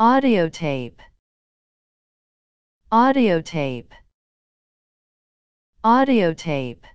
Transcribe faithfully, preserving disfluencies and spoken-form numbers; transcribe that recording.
audio tape, audio tape, audio tape.